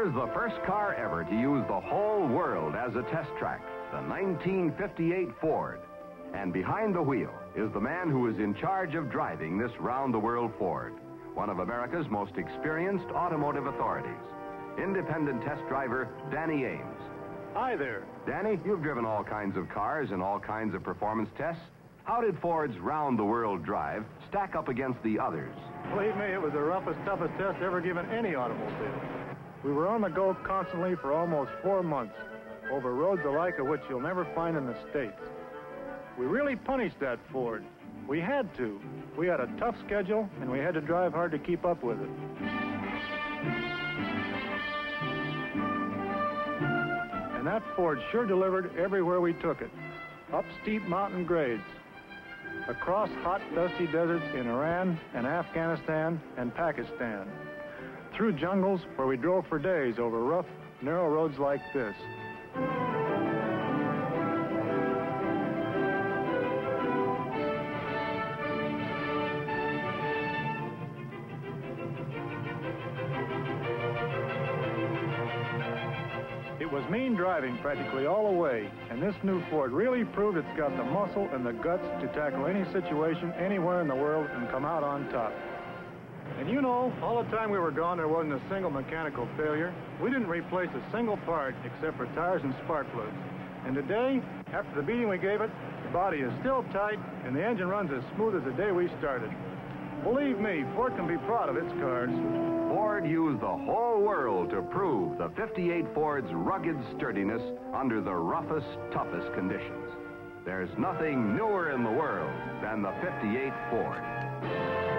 Here's the first car ever to use the whole world as a test track, the 1958 Ford. And behind the wheel is the man who is in charge of driving this round-the-world Ford, one of America's most experienced automotive authorities, independent test driver Danny Ames. Hi there. Danny, you've driven all kinds of cars and all kinds of performance tests. How did Ford's round-the-world drive stack up against the others? Believe me, it was the roughest, toughest test ever given any automobile. We were on the go constantly for almost 4 months, over roads the like of which you'll never find in the States. We really punished that Ford. We had to. We had a tough schedule, and we had to drive hard to keep up with it. And that Ford sure delivered everywhere we took it, up steep mountain grades, across hot, dusty deserts in Iran and Afghanistan and Pakistan, through jungles where we drove for days over rough, narrow roads like this. It was mean driving practically all the way, and this new Ford really proved it's got the muscle and the guts to tackle any situation anywhere in the world and come out on top. And you know, all the time we were gone, there wasn't a single mechanical failure. We didn't replace a single part except for tires and spark plugs. And today, after the beating we gave it, the body is still tight and the engine runs as smooth as the day we started. Believe me, Ford can be proud of its cars. Ford used the whole world to prove the 58 Ford's rugged sturdiness under the roughest, toughest conditions. There's nothing newer in the world than the 58 Ford.